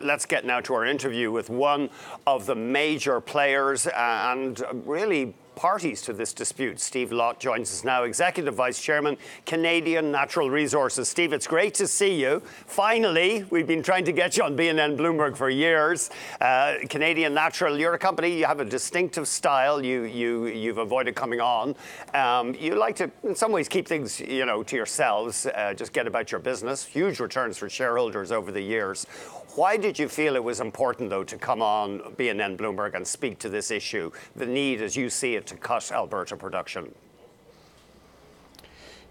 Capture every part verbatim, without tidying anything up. Let's get now to our interview with one of the major players and really parties to this dispute. Steve Laut joins us now, Executive Vice Chairman, Canadian Natural Resources. Steve, it's great to see you. Finally, we've been trying to get you on B N N Bloomberg for years. Uh, Canadian Natural, you're a company, you have a distinctive style, you, you, you've avoided coming on. Um, you like to, in some ways, keep things, you know, to yourselves, uh, just get about your business. Huge returns for shareholders over the years. Why did you feel it was important, though, to come on B N N Bloomberg and speak to this issue, the need, as you see it, to cut Alberta production?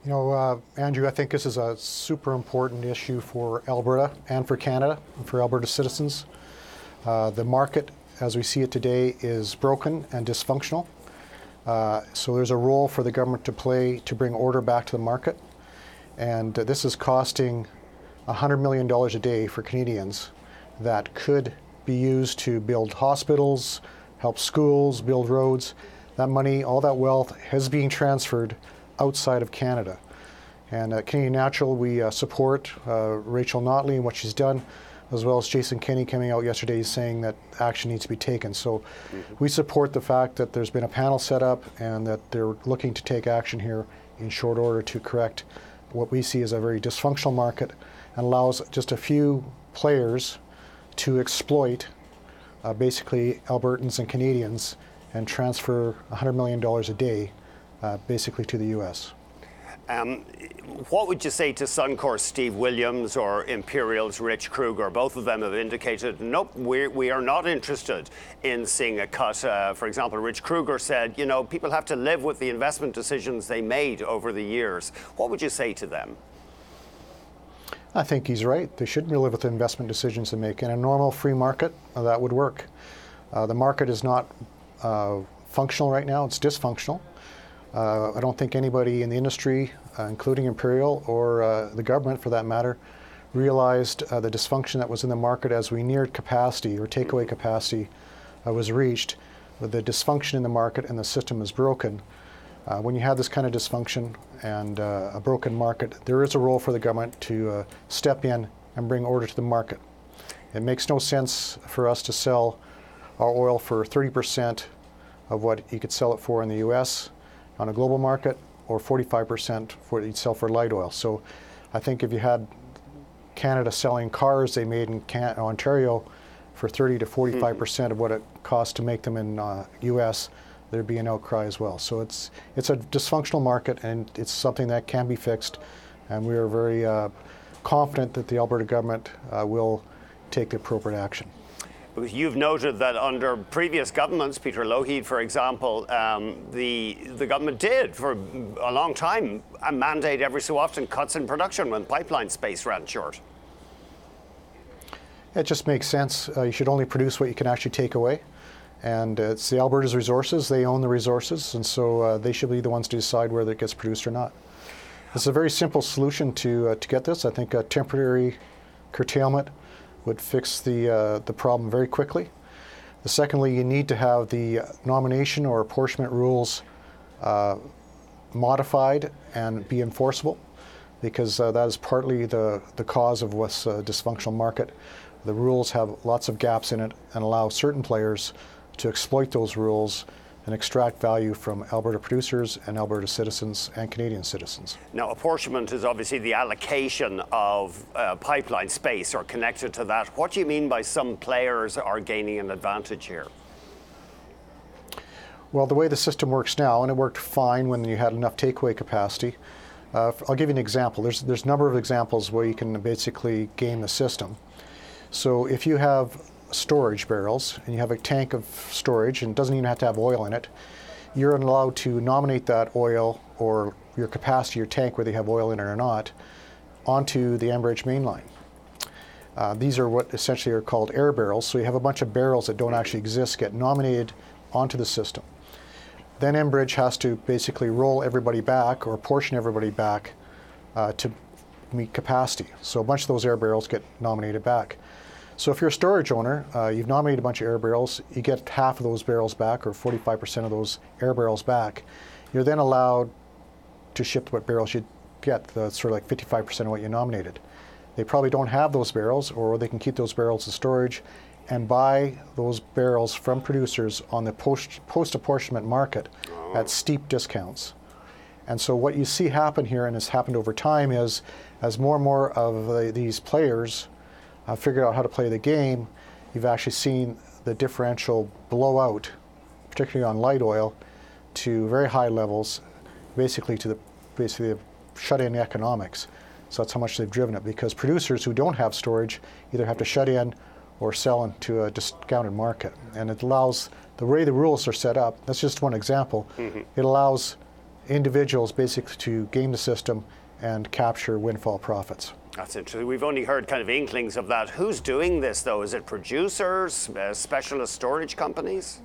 You know, uh, Andrew, I think this is a super important issue for Alberta and for Canada and for Alberta citizens. Uh, the market, as we see it today, is broken and dysfunctional. Uh, so there's a role for the government to play to bring order back to the market. And uh, this is costing one hundred million dollars a day for Canadians that could be used to build hospitals, help schools, build roads. That money, all that wealth, is being transferred outside of Canada. And at Canadian Natural, we uh, support uh, Rachel Notley and what she's done, as well as Jason Kenney coming out yesterday saying that action needs to be taken. So mm-hmm. we support the fact that there's been a panel set up and that they're looking to take action here in short order to correct what we see as a very dysfunctional market and allows just a few players to exploit uh, basically Albertans and Canadians and transfer one hundred million dollars a day, uh, basically to the U S. Um, what would you say to Suncor's Steve Williams or Imperial's Rich Kruger? Both of them have indicated, nope, we're, we are not interested in seeing a cut. Uh, for example, Rich Kruger said, you know, people have to live with the investment decisions they made over the years. What would you say to them? I think he's right. They should live with the investment decisions they make. In a normal free market, uh, that would work. Uh, the market is not Uh, functional right now. It's dysfunctional. Uh, I don't think anybody in the industry, uh, including Imperial or uh, the government for that matter, realized uh, the dysfunction that was in the market as we neared capacity or takeaway capacity uh, was reached. But the dysfunction in the market and the system is broken. Uh, when you have this kind of dysfunction and uh, a broken market, there is a role for the government to uh, step in and bring order to the market. It makes no sense for us to sell our oil for thirty percent of what you could sell it for in the U S on a global market, or forty-five percent for what you'd sell for light oil. So I think if you had Canada selling cars they made in Can- Ontario for thirty to forty-five percent mm-hmm. of what it costs to make them in uh, U S, there'd be an outcry as well. So it's, it's a dysfunctional market, and it's something that can be fixed. And we are very uh, confident that the Alberta government uh, will take the appropriate action. You've noted that under previous governments, Peter Lougheed, for example, um, the the government did for a long time a mandate every so often cuts in production when pipeline space ran short. It just makes sense. Uh, you should only produce what you can actually take away, and uh, it's the Alberta's resources. They own the resources, and so uh, they should be the ones to decide whether it gets produced or not. It's a very simple solution to uh, to get this. I think a temporary curtailment would fix the uh, the problem very quickly. Secondly, you need to have the nomination or apportionment rules uh, modified and be enforceable, because uh, that is partly the, the cause of what's a dysfunctional market. The rules have lots of gaps in it and allow certain players to exploit those rules and extract value from Alberta producers and Alberta citizens and Canadian citizens. Now, apportionment is obviously the allocation of uh, pipeline space or connected to that. What do you mean by some players are gaining an advantage here? Well, the way the system works now, and it worked fine when you had enough takeaway capacity. Uh, I'll give you an example. There's, there's a number of examples where you can basically game the system. So if you have storage barrels and you have a tank of storage and it doesn't even have to have oil in it, you're allowed to nominate that oil or your capacity, your tank, whether you have oil in it or not, onto the Enbridge mainline. Uh, these are what essentially are called air barrels, so you have a bunch of barrels that don't actually exist get nominated onto the system. Then Enbridge has to basically roll everybody back or portion everybody back uh, to meet capacity. So a bunch of those air barrels get nominated back. So if you're a storage owner, uh, you've nominated a bunch of air barrels, you get half of those barrels back, or forty-five percent of those air barrels back. You're then allowed to ship what barrels you get, the, sort of like fifty-five percent of what you nominated. They probably don't have those barrels, or they can keep those barrels in storage and buy those barrels from producers on the post, post-apportionment market at steep discounts. And so what you see happen here, and it's happened over time, is as more and more of the, these players uh, figure out how to play the game, you've actually seen the differential blow out, particularly on light oil, to very high levels, basically to the basically the shut-in economics. So that's how much they've driven it, because producers who don't have storage either have to shut in or sell into a discounted market. And it allows, the way the rules are set up, that's just one example, mm-hmm. it allows individuals basically to game the system and capture windfall profits. That's interesting. We've only heard kind of inklings of that. Who's doing this, though? Is it producers, uh, specialist storage companies?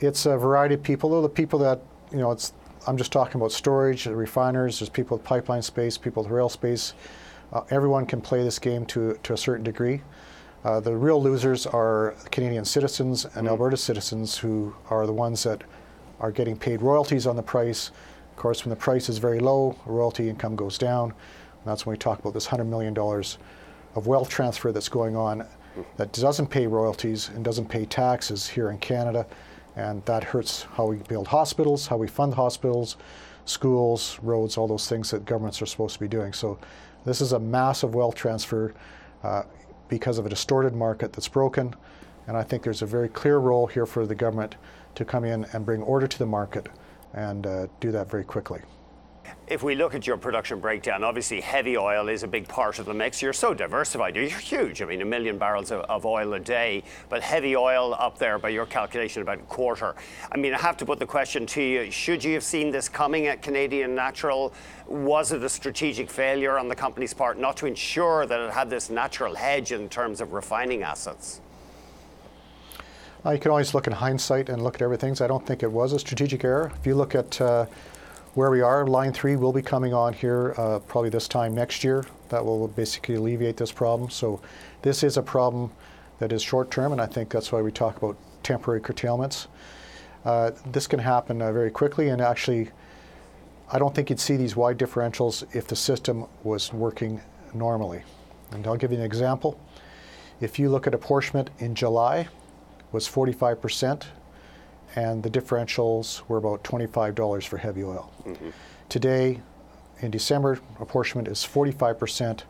It's a variety of people, though the people that, you know, it's, I'm just talking about storage, refiners, there's people with pipeline space, people with rail space. Uh, everyone can play this game to, to a certain degree. Uh, the real losers are Canadian citizens and mm-hmm. Alberta citizens, who are the ones that are getting paid royalties on the price. Of course, when the price is very low, royalty income goes down. And that's when we talk about this one hundred million dollars of wealth transfer that's going on mm-hmm. that doesn't pay royalties and doesn't pay taxes here in Canada. And that hurts how we build hospitals, how we fund hospitals, schools, roads, all those things that governments are supposed to be doing. So this is a massive wealth transfer uh, because of a distorted market that's broken. And I think there's a very clear role here for the government to come in and bring order to the market and uh, do that very quickly. If we look at your production breakdown, obviously heavy oil is a big part of the mix. You're so diversified. You're huge. I mean, a million barrels of, of oil a day, but heavy oil up there by your calculation about a quarter. I mean, I have to put the question to you, should you have seen this coming at Canadian Natural? Was it a strategic failure on the company's part not to ensure that it had this natural hedge in terms of refining assets? Uh, you can always look in hindsight and look at everything. So I don't think it was a strategic error. If you look at uh, where we are, line three will be coming on here uh, probably this time next year. That will basically alleviate this problem. So this is a problem that is short term, and I think that's why we talk about temporary curtailments. Uh, this can happen uh, very quickly, and actually I don't think you'd see these wide differentials if the system was working normally. And I'll give you an example. If you look at apportionment in July, it was forty-five percent. And the differentials were about twenty-five dollars for heavy oil. Mm-hmm. Today, in December, apportionment is forty-five percent,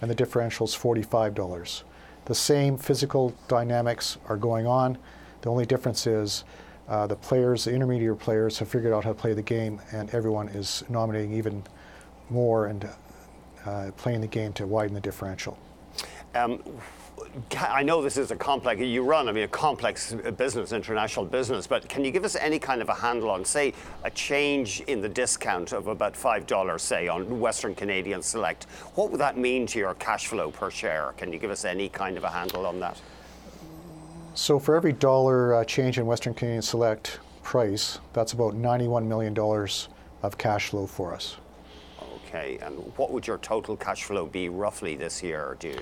and the differential is forty-five dollars. The same physical dynamics are going on. The only difference is uh, the players, the intermediate players, have figured out how to play the game, and everyone is nominating even more and uh, playing the game to widen the differential. Um, I know this is a complex, you run, I mean, a complex business, international business, but can you give us any kind of a handle on, say, a change in the discount of about five dollars, say, on Western Canadian Select? What would that mean to your cash flow per share? Can you give us any kind of a handle on that? So for every dollar uh, change in Western Canadian Select price, that's about ninety-one million dollars of cash flow for us. Okay, and what would your total cash flow be roughly this year? Do you...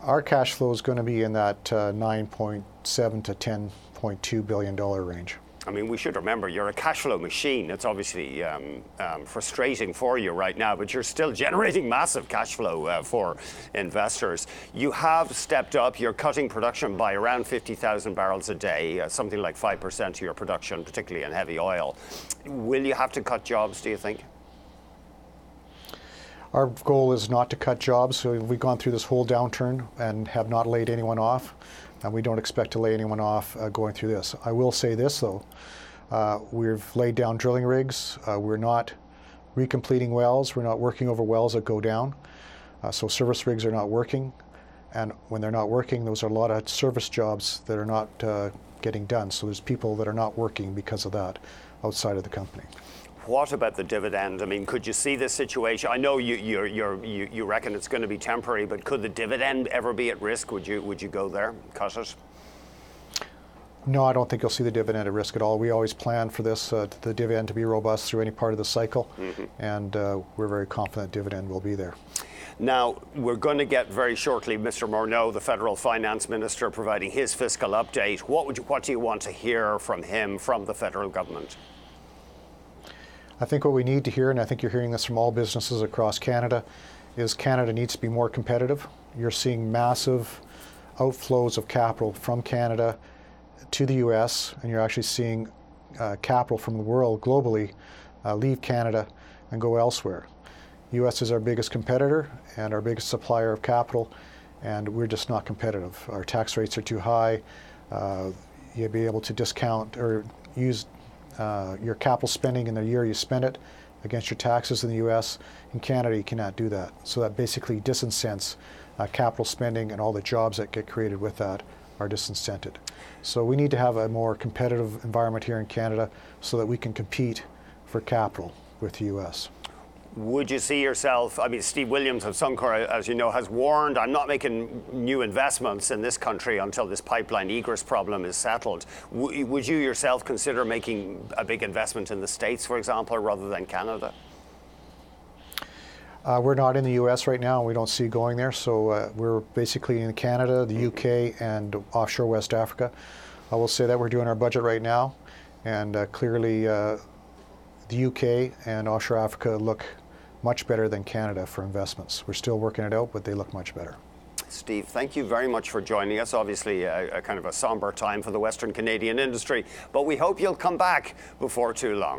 Our cash flow is going to be in that uh, nine point seven to ten point two billion dollars range. I mean, we should remember you're a cash flow machine. It's obviously um, um, frustrating for you right now, but you're still generating massive cash flow uh, for investors. You have stepped up. You're cutting production by around fifty thousand barrels a day, uh, something like five percent of your production, particularly in heavy oil. Will you have to cut jobs, do you think? Our goal is not to cut jobs. So we've gone through this whole downturn and have not laid anyone off, and we don't expect to lay anyone off uh, going through this. I will say this, though. Uh, we've laid down drilling rigs. Uh, we're not recompleting wells. We're not working over wells that go down. Uh, so service rigs are not working. And when they're not working, those are a lot of service jobs that are not uh, getting done. So there's people that are not working because of that outside of the company. What about the dividend? I mean, could you see this situation? I know you you're, you're, you you reckon it's going to be temporary, but could the dividend ever be at risk? Would you would you go there, cut it? No, I don't think you'll see the dividend at risk at all. We always plan for this, uh, the dividend to be robust through any part of the cycle, mm-hmm. and uh, we're very confident dividend will be there. Now, we're going to get very shortly Mister Morneau, the Federal Finance Minister, providing his fiscal update. What would you, what do you want to hear from him, from the federal government? I think what we need to hear, and I think you're hearing this from all businesses across Canada, is Canada needs to be more competitive. You're seeing massive outflows of capital from Canada to the U S, and you're actually seeing uh, capital from the world globally uh, leave Canada and go elsewhere. U S is our biggest competitor and our biggest supplier of capital, and we're just not competitive. Our tax rates are too high. Uh, you'll be able to discount or use uh, your capital spending in the year you spend it against your taxes in the U S. In Canada, you cannot do that. So that basically disincents uh, capital spending, and all the jobs that get created with that are disincented. So we need to have a more competitive environment here in Canada so that we can compete for capital with the U S. Would you see yourself, I mean, Steve Williams of Suncor, as you know, has warned, I'm not making new investments in this country until this pipeline egress problem is settled. W- would you yourself consider making a big investment in the States, for example, rather than Canada? Uh, we're not in the U S right now. We don't see going there. So uh, we're basically in Canada, the U K, and offshore West Africa. I will say that we're doing our budget right now. And uh, clearly, uh, the U K and offshore Africa look much better than Canada for investments. We're still working it out, but they look much better. Steve, thank you very much for joining us. Obviously, a, a kind of a somber time for the Western Canadian industry, but we hope you'll come back before too long.